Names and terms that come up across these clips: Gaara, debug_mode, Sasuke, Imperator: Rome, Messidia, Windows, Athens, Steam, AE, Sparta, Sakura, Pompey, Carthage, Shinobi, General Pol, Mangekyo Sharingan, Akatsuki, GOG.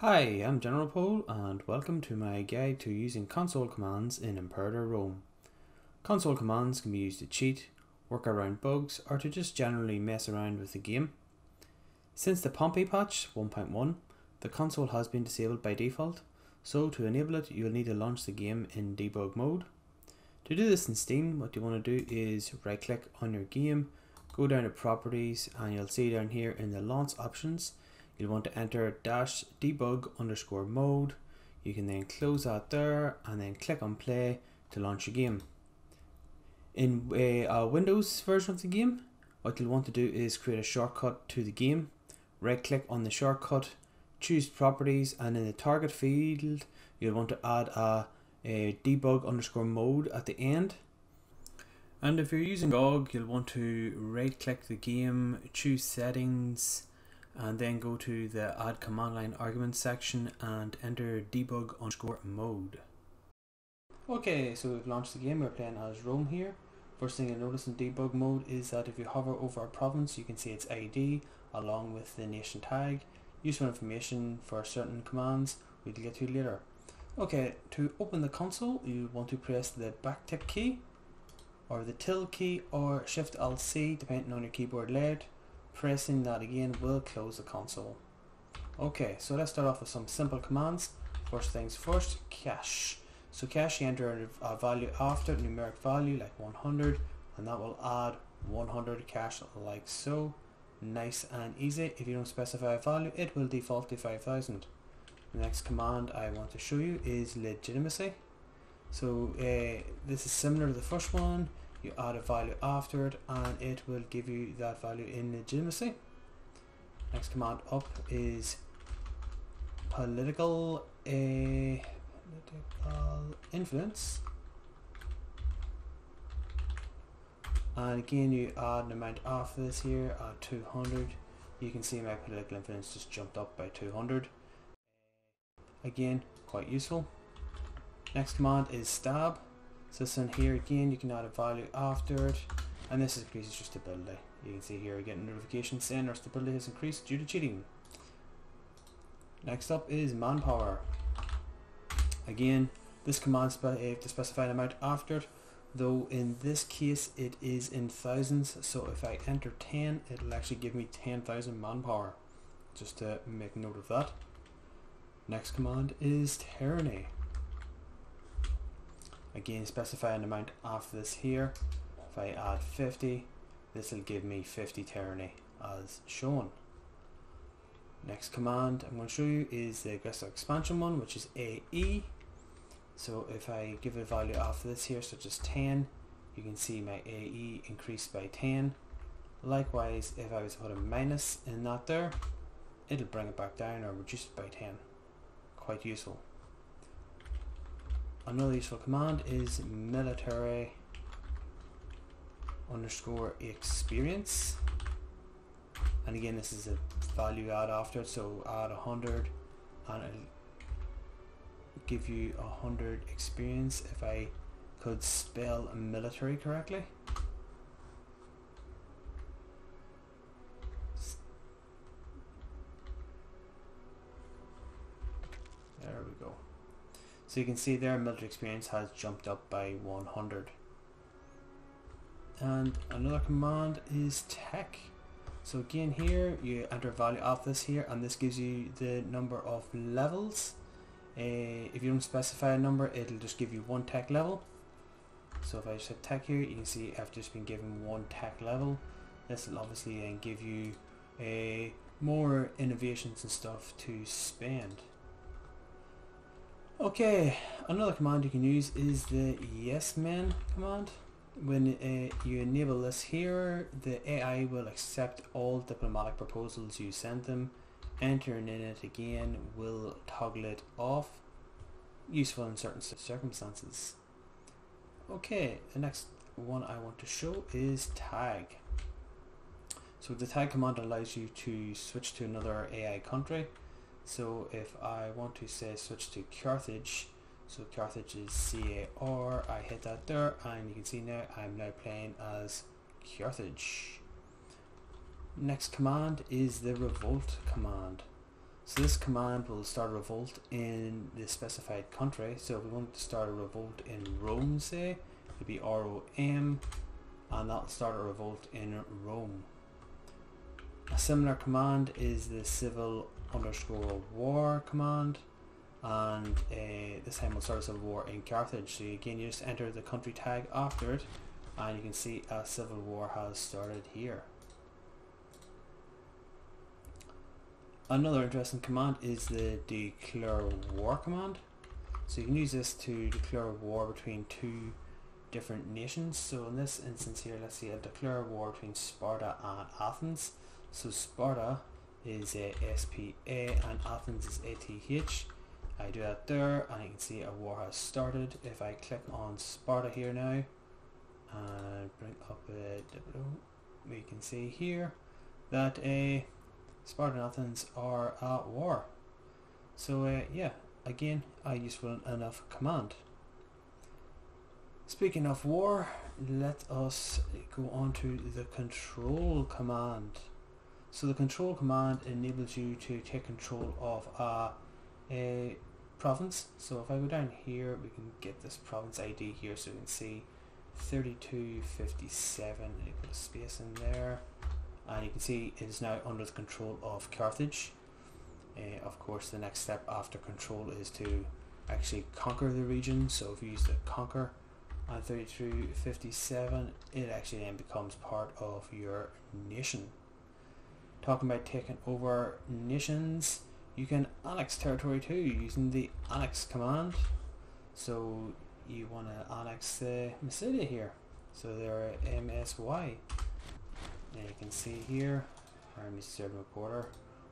Hi, I'm General Pole and welcome to my guide to using console commands in Imperator Rome. Console commands can be used to cheat, work around bugs, or to just generally mess around with the game. Since the Pompey patch 1.1, the console has been disabled by default, so to enable it you'll need to launch the game in debug mode. To do this in Steam, what you want to do is right click on your game, go down to properties, and you'll see down here in the launch options you'll want to enter -debug_mode. You can then close that there and then click on play to launch your game. In a Windows version of the game, what you'll want to do is create a shortcut to the game. Right click on the shortcut, choose properties, and in the target field you'll want to add a debug_mode at the end. And if you're using GOG, you'll want to right click the game, choose settings, and then go to the add command line argument section and enter debug_mode. Okay, so we've launched the game. We're playing as Rome here. First thing you'll notice in debug mode is that if you hover over a province, you can see its ID along with the nation tag. Useful information for certain commands we'll get to later. Okay, to open the console, you want to press the backtick key or the tilde key or Shift-Alt-C depending on your keyboard layout. Pressing that again will close the console. Okay, so let's start off with some simple commands. First things first, cache. So cache, you enter a value after a numeric value like 100, and that will add 100 cache like so. Nice and easy. If you don't specify a value, it will default to 5000. The next command I want to show you is legitimacy. So this is similar to the first one. You add a value after it and it will give you that value in legitimacy. Next command up is political influence, and again you add an amount after this here at 200. You can see my political influence just jumped up by 200. Again, quite useful. Next command is stab. So this in here again, you can add a value after it, and this increases your stability. You can see here we get a notification saying our stability has increased due to cheating. Next up is manpower. Again, this command to specify an amount after it, though in this case it is in thousands, so if I enter 10, it'll actually give me 10,000 manpower, just to make note of that. Next command is tyranny. Again, specify an amount after this here. If I add 50, this will give me 50 tyranny as shown. Next command I'm going to show you is the aggressive expansion one, which is AE. So if I give it a value after this here, such as 10, you can see my AE increased by 10. Likewise, if I was to put a minus in that there, it'll bring it back down or reduce it by 10. Quite useful. Another useful command is military_experience, and again this is a value add after it, so add 100 and it'll give you 100 experience if I could spell military correctly. There we go. So you can see their military experience has jumped up by 100. And another command is tech. So again here you enter value of this here, and this gives you the number of levels. If you don't specify a number, it'll just give you one tech level. So if I just hit tech here, you can see I've just been given one tech level. This will obviously then give you more innovations and stuff to spend. Okay, another command you can use is the yes men command. When you enable this here, the AI will accept all diplomatic proposals you send them. Entering in it again will toggle it off. Useful in certain circumstances. Okay, the next one I want to show is tag. So the tag command allows you to switch to another AI country. So if I want to say switch to Carthage, so Carthage is C-A-R, I hit that there and you can see now I'm now playing as Carthage. Next command is the revolt command. So this command will start a revolt in the specified country. So if we want to start a revolt in Rome, say, it'd be ROM, and that'll start a revolt in Rome. A similar command is the civil_war command, and this time we'll start a civil war in Carthage. So again, you just enter the country tag after it, and you can see a civil war has started here. Another interesting command is the declare war command. So you can use this to declare war between two different nations. So in this instance here, let's see, I'll declare war between Sparta and Athens. So Sparta is SPA and Athens is ATH. I do that there and you can see a war has started. If I click on Sparta here now and bring up we can see here that Sparta and Athens are at war. So yeah, again, a useful enough command. Speaking of war, let us go on to the control command. So the control command enables you to take control of a province. So if I go down here, we can get this province ID here, so you can see 3257, you put a space in there. And you can see it is now under the control of Carthage. Of course, the next step after control is to actually conquer the region. So if you use the conquer on 3257, it actually then becomes part of your nation. Talking about taking over nations, you can annex territory too using the annex command. So you want to annex Messidia here. So they're MSY. You can see here, army serving reporter,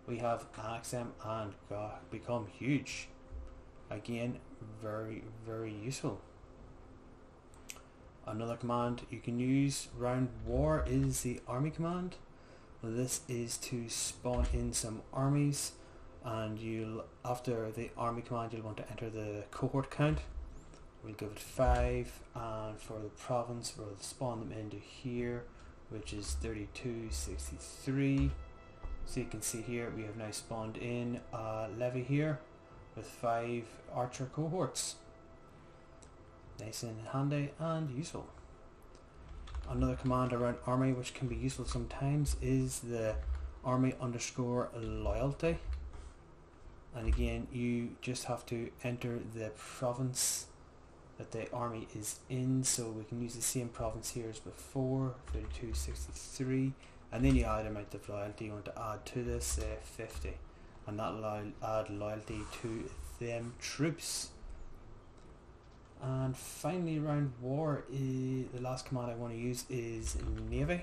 we have annexed them and got become huge. Again, very useful. Another command you can use round war is the army command. This is to spawn in some armies, and you'll, after the army command, you'll want to enter the cohort count. We'll give it 5, and for the province we'll spawn them into here, which is 3263. So you can see here we have now spawned in a levy here with 5 archer cohorts. Nice and handy and useful. Another command around army which can be useful sometimes is the army_loyalty, and again you just have to enter the province that the army is in. So we can use the same province here as before, 3263, and then you add amount of loyalty you want to add to this, 50, and that will add loyalty to them troops. And finally, round war, the last command I want to use is navy.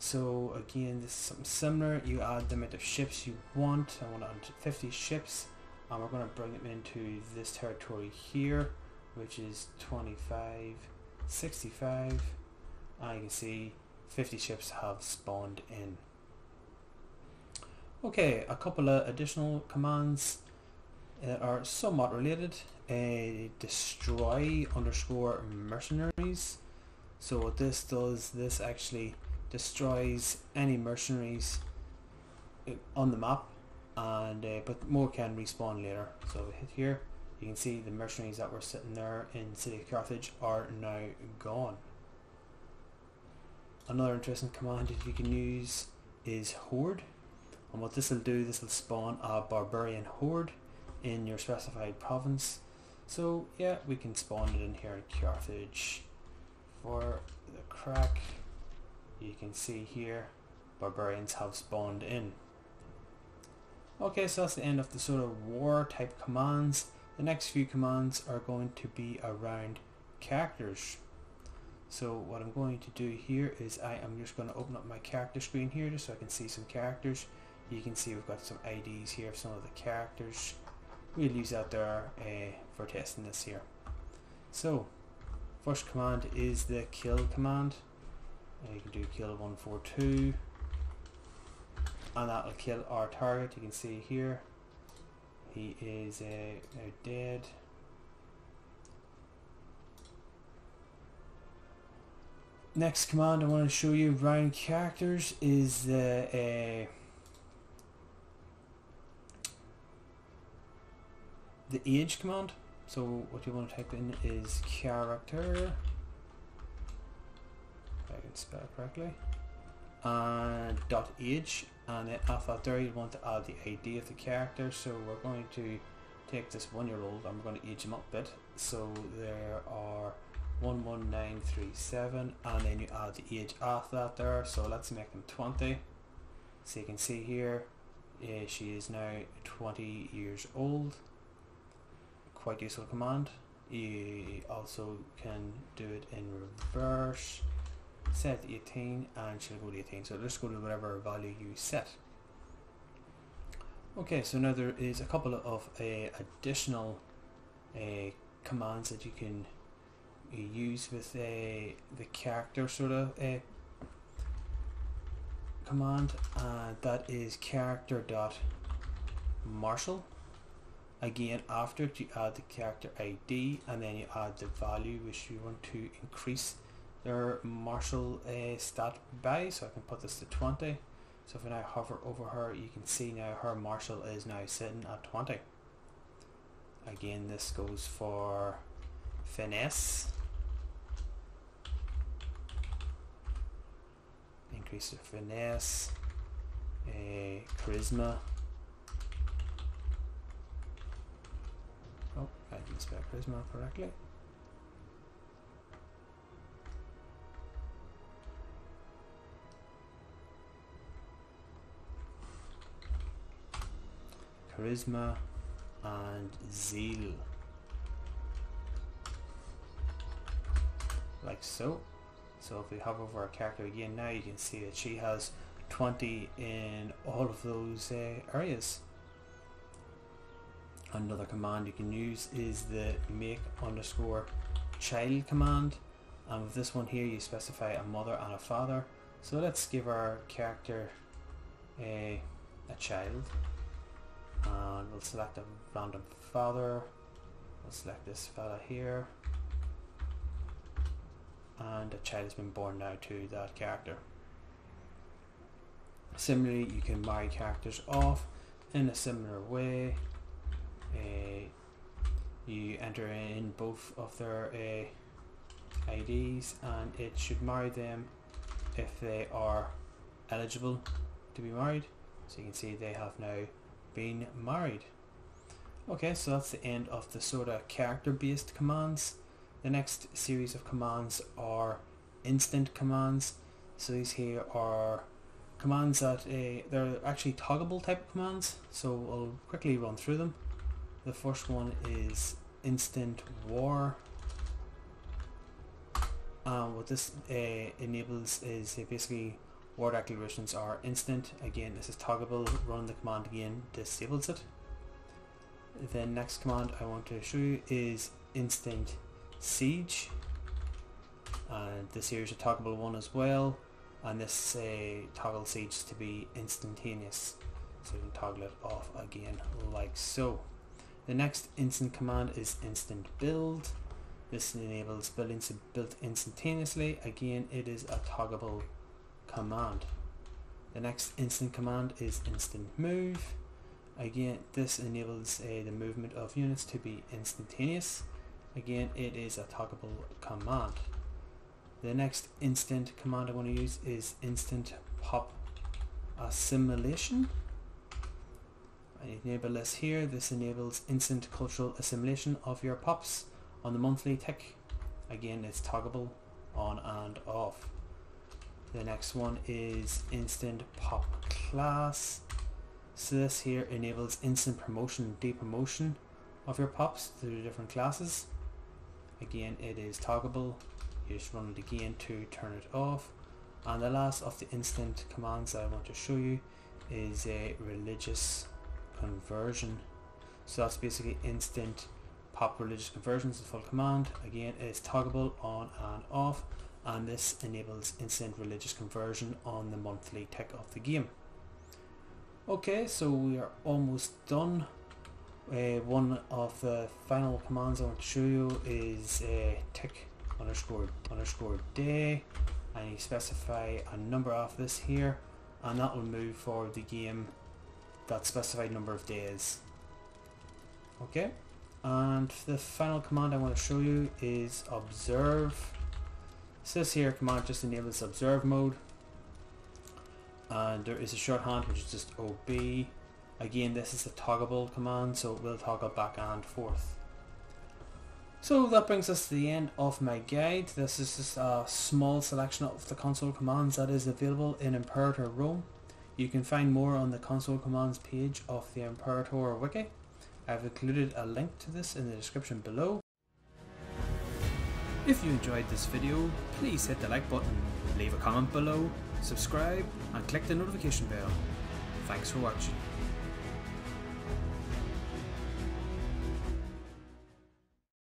So again, this is something similar. You add the amount of ships you want. I want to add 50 ships, and we're going to bring them into this territory here, which is 25, 65, and you can see 50 ships have spawned in. Okay, a couple of additional commands that are somewhat related. Destroy_mercenaries. So what this does, this actually destroys any mercenaries on the map, and but more can respawn later. So we hit here, you can see the mercenaries that were sitting there in the city of Carthage are now gone. Another interesting command that you can use is horde, and what this will do, this will spawn a barbarian horde in your specified province. So yeah, we can spawn it in here in Carthage. For the crack, you can see here barbarians have spawned in. Okay, so that's the end of the sort of war type commands. The next few commands are going to be around characters. So what I'm going to do here is I am just going to open up my character screen here just so I can see some characters. You can see we've got some IDs here of some of the characters. We'll use that there for testing this here. So first command is the kill command. You can do kill 142, and that will kill our target. You can see here he is now dead. Next command I want to show you round characters is the the age command. So what you want to type in is character, if I can spell it correctly, and dot age, and then after that there you want to add the ID of the character. So we're going to take this 1-year-old and we're going to age him up a bit. So there are 11937, and then you add the age after that there. So let's make them 20. So you can see here, she is now 20 years old. Quite useful command. You also can do it in reverse. Set 18 and she'll go to 18. So just go to whatever value you set. Okay, so now there is a couple of additional commands that you can use with the character sort of command. That is character dot marshal. Again, after it you add the character ID and then you add the value which you want to increase their martial stat by. So I can put this to 20. So if I now hover over her, you can see now her martial is now sitting at 20. Again, this goes for finesse. Increase the finesse, charisma. Oh, I didn't spell charisma correctly. Charisma and zeal, like so. So if we hover over our character again, now you can see that she has 20 in all of those areas. Another command you can use is the make underscore child command, and with this one here you specify a mother and a father. So let's give our character a child, and we'll select a random father. We'll select this fella here, and a child has been born now to that character. Similarly, you can marry characters off in a similar way. You enter in both of their IDs, and it should marry them if they are eligible to be married. So you can see they have now been married. Okay, so that's the end of the sort of character based commands. The next series of commands are instant commands. So these here are commands that they're actually toggleable type of commands, so I'll quickly run through them. The first one is instant war, and what this enables is basically war declarations are instant. Again, this is toggleable. Run the command again disables it. The next command I want to show you is instant siege, and this here is a toggleable one as well, and this toggle siege to be instantaneous, so you can toggle it off again like so. The next instant command is instant build. This enables buildings to build instantaneously. Again, it is a toggleable command. The next instant command is instant move. Again, this enables the movement of units to be instantaneous. Again, it is a toggleable command. The next instant command I want to use is instant pop assimilation. I enable this here. This enables instant cultural assimilation of your pops on the monthly tick. Again, it's toggleable on and off. The next one is instant pop class. So this here enables instant promotion and depromotion of your pops through different classes. Again, it is toggleable. You just run it again to turn it off. And the last of the instant commands that I want to show you is a religious conversion. So that's basically instant pop religious conversions, the full command. Again, it's toggleable on and off, and this enables instant religious conversion on the monthly tick of the game. Okay, so we are almost done. One of the final commands I want to show you is tick underscore day, and you specify a number after this here, and that will move forward the game that specified number of days. Okay, And the final command I want to show you is observe. It says here command just enables observe mode, and there is a shorthand which is just OB. Again, this is a toggleable command, so it will toggle back and forth. So that brings us to the end of my guide. This is just a small selection of the console commands that is available in Imperator Rome. You can find more on the console commands page of the Imperator wiki. I've included a link to this in the description below. If you enjoyed this video, please hit the like button, leave a comment below, subscribe and click the notification bell. Thanks for watching.